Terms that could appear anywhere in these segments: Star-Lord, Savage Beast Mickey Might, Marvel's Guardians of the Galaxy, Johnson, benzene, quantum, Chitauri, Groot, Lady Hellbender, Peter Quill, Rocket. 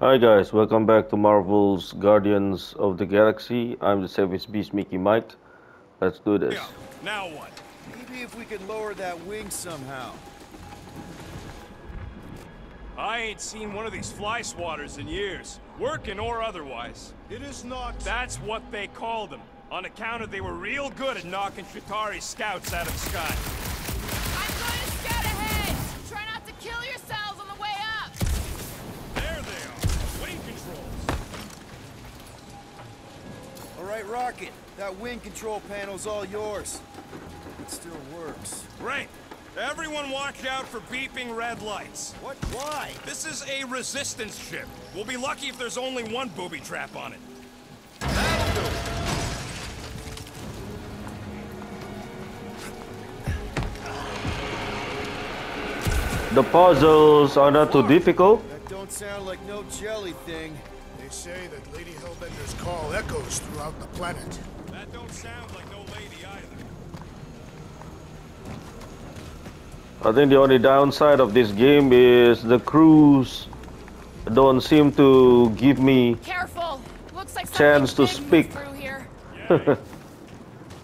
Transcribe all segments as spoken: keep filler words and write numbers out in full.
Hi guys, welcome back to Marvel's Guardians of the Galaxy. I'm the Savage Beast Mickey Might. Let's do this. Now what? Maybe if we could lower that wing somehow. I ain't seen one of these fly swatters in years, working or otherwise. It is not. That's what they called them, on account of they were real good at knocking Chitauri scouts out of the sky. I'm going to scout ahead. Try not to kill yourselves on the way up. There they are. Wing controls. All right, Rocket. That wing control panel's all yours. It still works. Right. Everyone watch out for beeping red lights. What? Why? This is a resistance ship. We'll be lucky if there's only one booby trap on it. That'll do it. The puzzles are not too difficult. That don't sound like no jelly thing. They say that Lady Hellbender's call echoes throughout the planet. That don't sound like no lady either. I think the only downside of this game is the crews don't seem to give me Careful. Looks like chance to speak. Here. Yeah.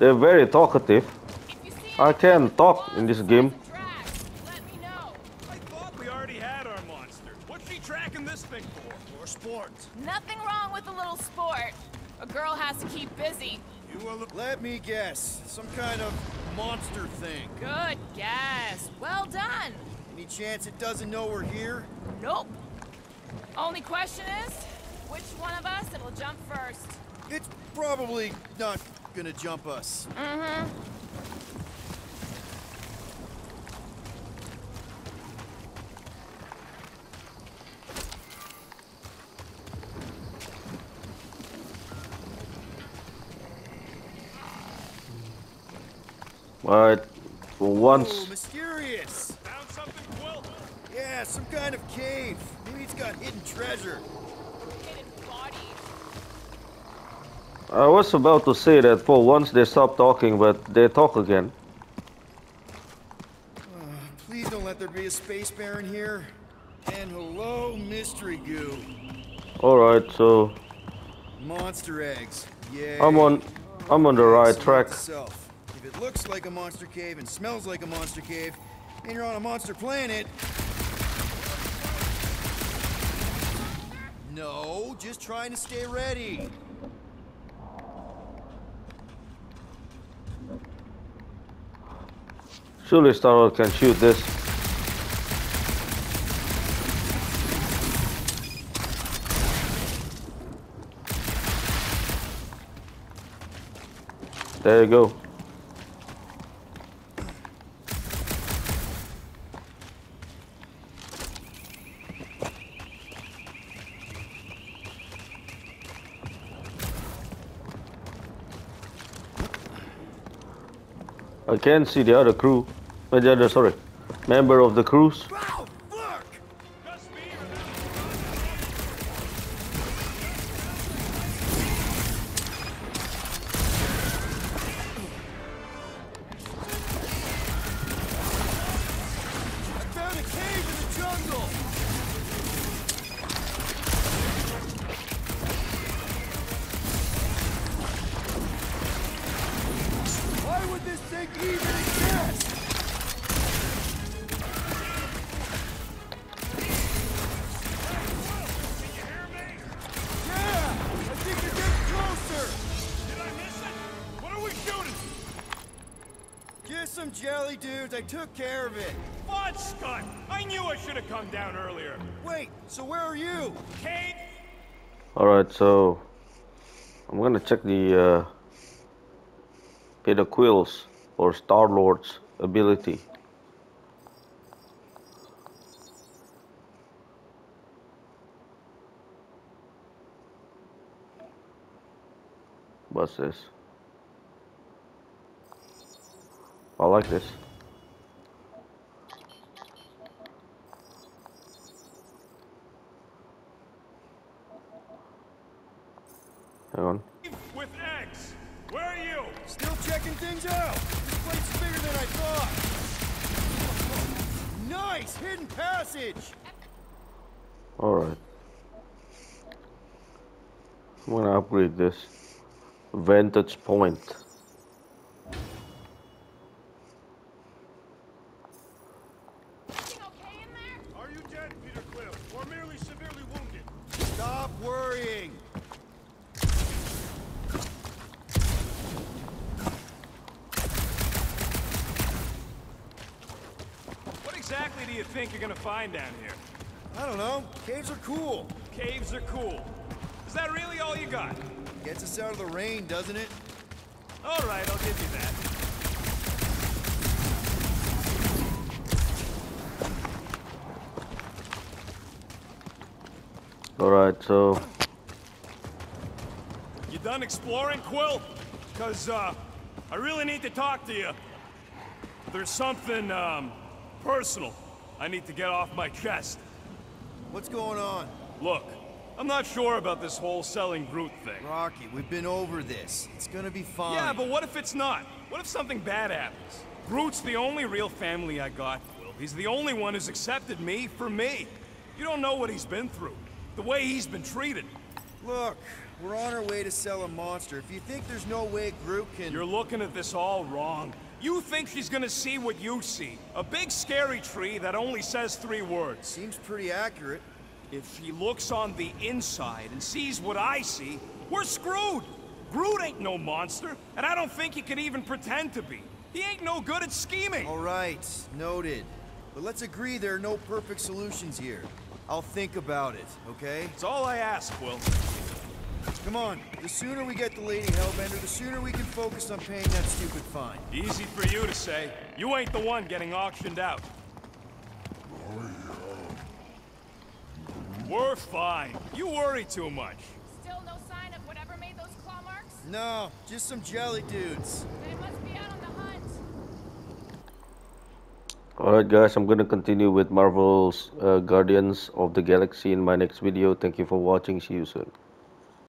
They're very talkative. I can talk in this game. Nothing wrong with a little sport. A girl has to keep busy. You will let me guess. Some kind of monster thing. Good guess. Well done. Any chance it doesn't know we're here? Nope. Only question is, which one of us it'll jump first? It's probably not gonna jump us. Mm-hmm. Alright, for once. Ooh, mysterious. Found something, Quill? Yeah, some kind of cave. Maybe it's got hidden treasure. Hidden body. I was about to say that for once they stop talking, but they talk again. Uh, please don't let there be a space baron here. And hello, mystery goo. Alright, so monster eggs. Yeah. I'm on I'm on the right track. Itself. If it looks like a monster cave and smells like a monster cave, and you're on a monster planet. No, just trying to stay ready. Surely Star-Lord can shoot this. There you go. I can't see the other crew, but the other, sorry, member of the crews. Wow, look! I found a cave in the jungle. Why would this thing even exist? Yeah, I think you're getting closer. Did I miss it? What are we shooting? Just some jelly dudes. I took care of it. Fudge, Scott! I knew I should have come down earlier. Wait, so where are you? Kate? All right, so I'm gonna check the. Uh, Peter Quill's or Star-Lord's ability. What's this? I like this. Hang on. With eggs. Where are you? Still checking things out. This place is bigger than I thought. Nice hidden passage. All right. I'm gonna upgrade this. Vantage point. Everything okay in there? Are you dead, Peter Quill, or merely severely wounded? Stop worrying. What exactly do you think you're gonna find down here? I don't know. Caves are cool. Caves are cool. Is that really all you got? Gets us out of the rain, doesn't it? All right, I'll give you that. All right, so... You done exploring, Quill? Because, uh, I really need to talk to you. There's something, um, personal I need to get off my chest. What's going on? Look. I'm not sure about this whole selling Groot thing. Rocky, we've been over this. It's gonna be fine. Yeah, but what if it's not? What if something bad happens? Groot's the only real family I got, Will. He's the only one who's accepted me for me. You don't know what he's been through. The way he's been treated. Look, we're on our way to sell a monster. If you think there's no way Groot can... You're looking at this all wrong. You think she's gonna see what you see. A big scary tree that only says three words. Seems pretty accurate. If she looks on the inside and sees what I see, we're screwed! Groot ain't no monster, and I don't think he can even pretend to be. He ain't no good at scheming! Alright, noted. But let's agree there are no perfect solutions here. I'll think about it, okay? It's all I ask, Will. Come on, the sooner we get the Lady Hellbender, the sooner we can focus on paying that stupid fine. Easy for you to say. You ain't the one getting auctioned out. We're fine. You worry too much. Still no sign of whatever made those claw marks? No, just some jelly dudes. They must be out on the hunt. Alright guys, I'm gonna continue with Marvel's uh, Guardians of the Galaxy in my next video. Thank you for watching. See you soon.